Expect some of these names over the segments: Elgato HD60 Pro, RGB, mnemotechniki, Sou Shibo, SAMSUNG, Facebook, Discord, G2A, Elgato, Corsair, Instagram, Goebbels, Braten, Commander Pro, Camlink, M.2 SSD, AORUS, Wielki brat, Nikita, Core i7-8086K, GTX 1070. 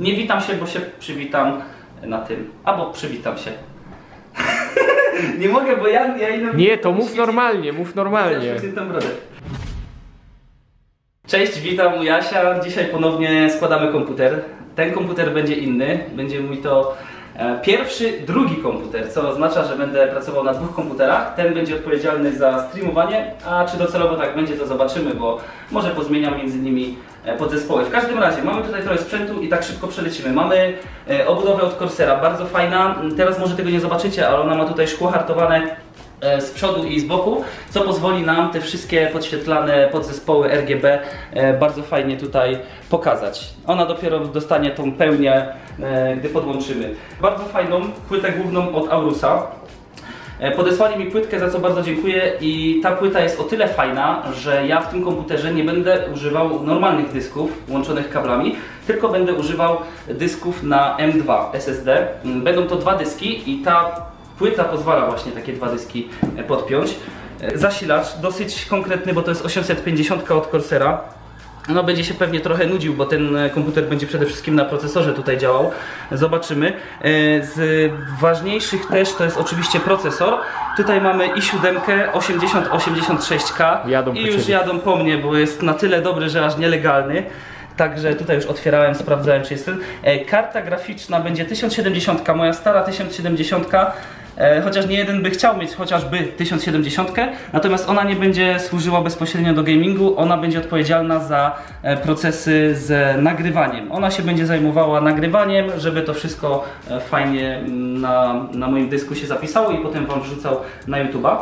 Nie witam się, bo się przywitam na tym. Albo przywitam się. Nie mogę, bo ja idę... Nie, to mów normalnie, mów normalnie. Cześć, witam u Jasia. Dzisiaj ponownie składamy komputer. Ten komputer będzie inny. Będzie mój to pierwszy, drugi komputer, co oznacza, że będę pracował na dwóch komputerach. Ten będzie odpowiedzialny za streamowanie, a czy docelowo tak będzie, to zobaczymy, bo może pozmieniam między nimi podzespoły. W każdym razie mamy tutaj trochę sprzętu i tak szybko przelecimy. Mamy obudowę od Corsaira, bardzo fajna. Teraz może tego nie zobaczycie, ale ona ma tutaj szkło hartowane z przodu i z boku, co pozwoli nam te wszystkie podświetlane podzespoły RGB bardzo fajnie tutaj pokazać. Ona dopiero dostanie tą pełnię, gdy podłączymy. Bardzo fajną płytę główną od AORUSa. Podesłali mi płytkę, za co bardzo dziękuję, i ta płyta jest o tyle fajna, że ja w tym komputerze nie będę używał normalnych dysków łączonych kablami, tylko będę używał dysków na M.2 SSD. Będą to dwa dyski i ta płyta pozwala właśnie takie dwa dyski podpiąć. Zasilacz dosyć konkretny, bo to jest 850 od Corsaira. No, będzie się pewnie trochę nudził, bo ten komputer będzie przede wszystkim na procesorze tutaj działał. Zobaczymy. Z ważniejszych też to jest oczywiście procesor. Tutaj mamy i7 8086K i już jadą po mnie, bo jest na tyle dobry, że aż nielegalny. Także tutaj już otwierałem, sprawdzałem, czy jest ten. Karta graficzna będzie 1070, moja stara 1070, chociaż nie jeden by chciał mieć chociażby 1070, natomiast ona nie będzie służyła bezpośrednio do gamingu, ona będzie odpowiedzialna za procesy z nagrywaniem. Ona się będzie zajmowała nagrywaniem, żeby to wszystko fajnie na moim dysku się zapisało i potem wam wrzucał na YouTube'a.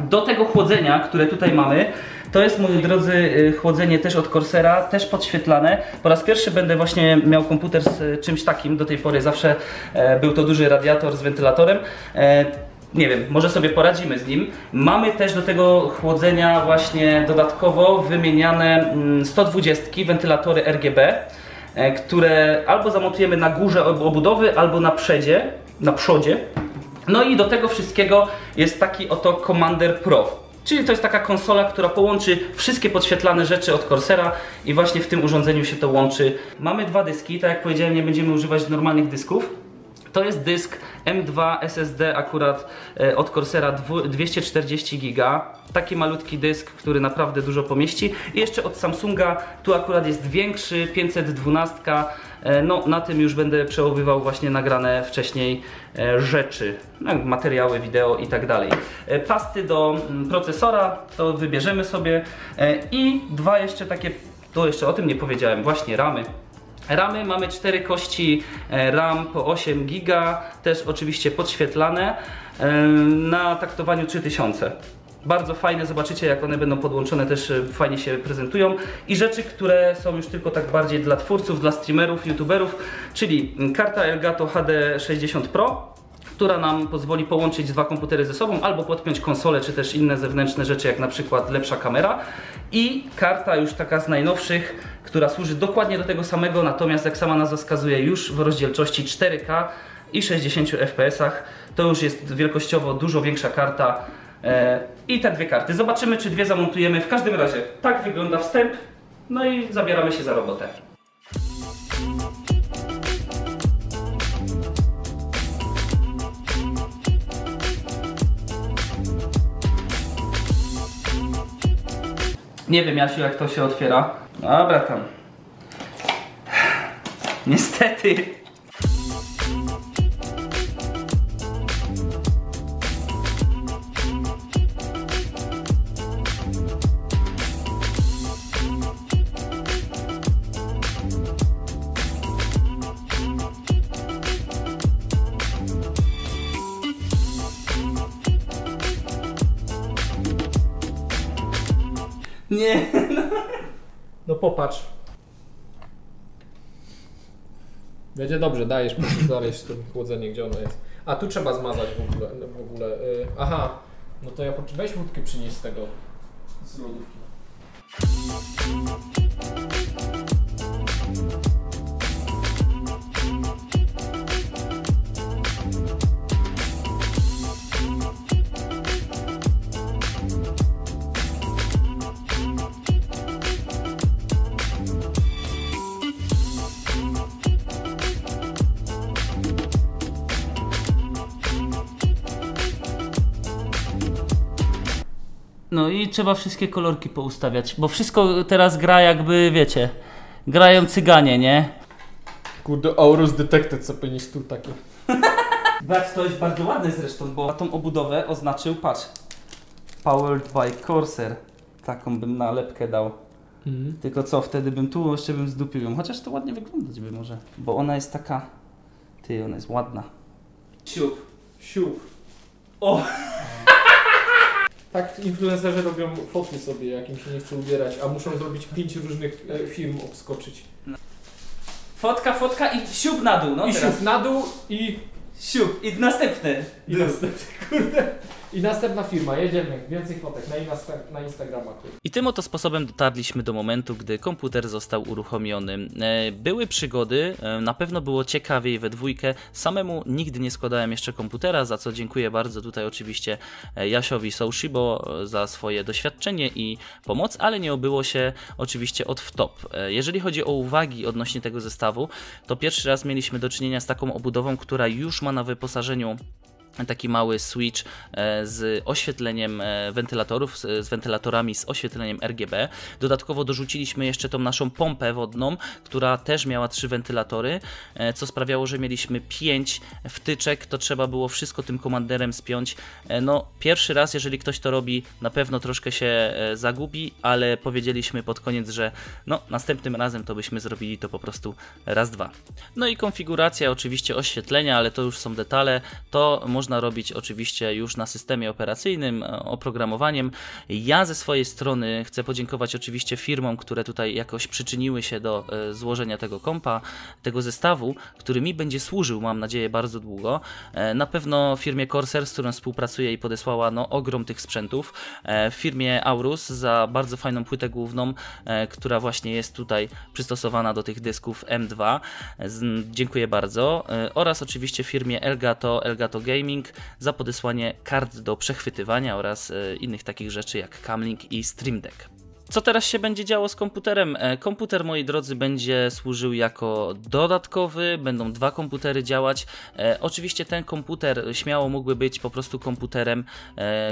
Do tego chłodzenia, które tutaj mamy, to jest, moi drodzy, chłodzenie też od Corsaira, też podświetlane. Po raz pierwszy będę właśnie miał komputer z czymś takim. Do tej pory zawsze był to duży radiator z wentylatorem. Nie wiem, może sobie poradzimy z nim. Mamy też do tego chłodzenia właśnie dodatkowo wymieniane 120 wentylatory RGB, które albo zamontujemy na górze obudowy, albo na przodzie. No i do tego wszystkiego jest taki oto Commander Pro. Czyli to jest taka konsola, która połączy wszystkie podświetlane rzeczy od Corsaira i właśnie w tym urządzeniu się to łączy. Mamy dwa dyski, tak jak powiedziałem, nie będziemy używać normalnych dysków. To jest dysk M.2 SSD akurat od Corsaira 240 GB. Taki malutki dysk, który naprawdę dużo pomieści. I jeszcze od Samsunga, tu akurat jest większy, 512. No, na tym już będę przechowywał właśnie nagrane wcześniej rzeczy, materiały, wideo i tak dalej. Pasty do procesora to wybierzemy sobie i dwa jeszcze takie, to jeszcze o tym nie powiedziałem, właśnie ramy. Ramy mamy 4 kości RAM po 8 GB, też oczywiście podświetlane na taktowaniu 3000. Bardzo fajne, zobaczycie jak one będą podłączone, też fajnie się prezentują. I rzeczy, które są już tylko tak bardziej dla twórców, dla streamerów, youtuberów, czyli karta Elgato HD60 Pro, która nam pozwoli połączyć dwa komputery ze sobą albo podpiąć konsolę, czy też inne zewnętrzne rzeczy, jak na przykład lepsza kamera. I karta już taka z najnowszych, która służy dokładnie do tego samego, natomiast jak sama nazwa wskazuje, już w rozdzielczości 4K i 60 fps-ach. To już jest wielkościowo dużo większa karta. I te dwie karty. Zobaczymy, czy dwie zamontujemy. W każdym razie tak wygląda wstęp. No i zabieramy się za robotę. Nie wiem, Jasiu, jak to się otwiera. Dobra, tam. Niestety. Nie, no. No popatrz. Będzie dobrze, dajesz, musisz znaleźć to chłodzenie, gdzie ono jest. A tu trzeba zmazać w ogóle. Aha, no to ja weź wódkę przynieś z tego, z lodówki. No i trzeba wszystkie kolorki poustawiać, bo wszystko teraz gra jakby, wiecie, grają cyganie, nie? Kurde, AORUS Detected, co powinieneś tu takie. To jest bardzo ładne zresztą, bo tą obudowę oznaczył, patrz, Powered by Corsair. Taką bym nalepkę dał. Mhm. Tylko co, wtedy bym tu jeszcze bym zdupił ją, chociaż to ładnie wyglądać by może. Bo ona jest taka, ty, ona jest ładna. Siup. Siup. O! Tak influencerzy robią foty sobie, jak im się nie chce ubierać, a muszą zrobić 5 różnych firm obskoczyć. No. Fotka i siup na dół, no i teraz. Siup na dół i... Siup, i następny. I następny, kurde. I następna firma, jedziemy, więcej fotek na Instagrama. I tym oto sposobem dotarliśmy do momentu, gdy komputer został uruchomiony. Były przygody, na pewno było ciekawiej we dwójkę. Samemu nigdy nie składałem jeszcze komputera, za co dziękuję bardzo tutaj oczywiście Jasiowi Sou Shibo za swoje doświadczenie i pomoc, ale nie obyło się oczywiście od wtop. Jeżeli chodzi o uwagi odnośnie tego zestawu, to pierwszy raz mieliśmy do czynienia z taką obudową, która już ma na wyposażeniu taki mały switch z oświetleniem wentylatorów, z wentylatorami z oświetleniem RGB. Dodatkowo dorzuciliśmy jeszcze tą naszą pompę wodną, która też miała 3 wentylatory, co sprawiało, że mieliśmy 5 wtyczek, to trzeba było wszystko tym komanderem spiąć. No, pierwszy raz, jeżeli ktoś to robi, na pewno troszkę się zagubi, ale powiedzieliśmy pod koniec, że no, następnym razem to byśmy zrobili to po prostu raz, dwa. No i konfiguracja oczywiście oświetlenia, ale to już są detale, to może można robić oczywiście już na systemie operacyjnym, oprogramowaniem. Ja ze swojej strony chcę podziękować oczywiście firmom, które tutaj jakoś przyczyniły się do złożenia tego kompa, tego zestawu, który mi będzie służył, mam nadzieję, bardzo długo. Na pewno firmie Corsair, z którą współpracuję i podesłała no, ogrom tych sprzętów. Firmie AORUS za bardzo fajną płytę główną, która właśnie jest tutaj przystosowana do tych dysków M.2. Dziękuję bardzo. Oraz oczywiście firmie Elgato, Elgato Gaming, za podesłanie kart do przechwytywania oraz innych takich rzeczy jak Camlink i Stream Deck. Co teraz się będzie działo z komputerem? Komputer, moi drodzy, będzie służył jako dodatkowy, będą 2 komputery działać. Oczywiście ten komputer śmiało mógłby być po prostu komputerem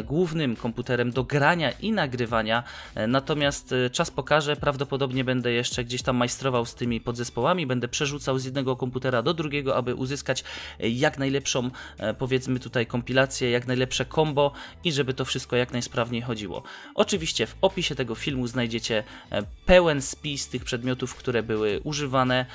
głównym, komputerem do grania i nagrywania, natomiast czas pokaże, prawdopodobnie będę jeszcze gdzieś tam majstrował z tymi podzespołami, będę przerzucał z jednego komputera do drugiego, aby uzyskać jak najlepszą, powiedzmy tutaj, kompilację, jak najlepsze combo i żeby to wszystko jak najsprawniej chodziło. Oczywiście w opisie tego filmu znajdziecie pełen spis tych przedmiotów, które były używane.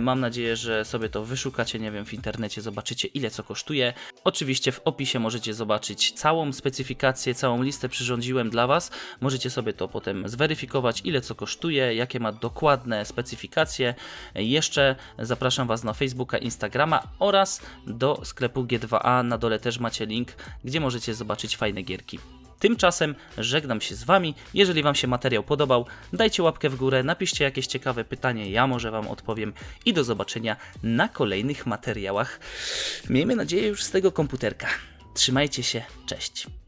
Mam nadzieję, że sobie to wyszukacie, nie wiem, w internecie zobaczycie, ile co kosztuje. Oczywiście w opisie możecie zobaczyć całą specyfikację, całą listę przyrządziłem dla Was. Możecie sobie to potem zweryfikować, ile co kosztuje, jakie ma dokładne specyfikacje. Jeszcze zapraszam Was na Facebooka, Instagrama oraz do sklepu G2A. Na dole też macie link, gdzie możecie zobaczyć fajne gierki. Tymczasem żegnam się z Wami. Jeżeli Wam się materiał podobał, dajcie łapkę w górę, napiszcie jakieś ciekawe pytanie, ja może Wam odpowiem i do zobaczenia na kolejnych materiałach. Miejmy nadzieję już z tego komputerka. Trzymajcie się, cześć!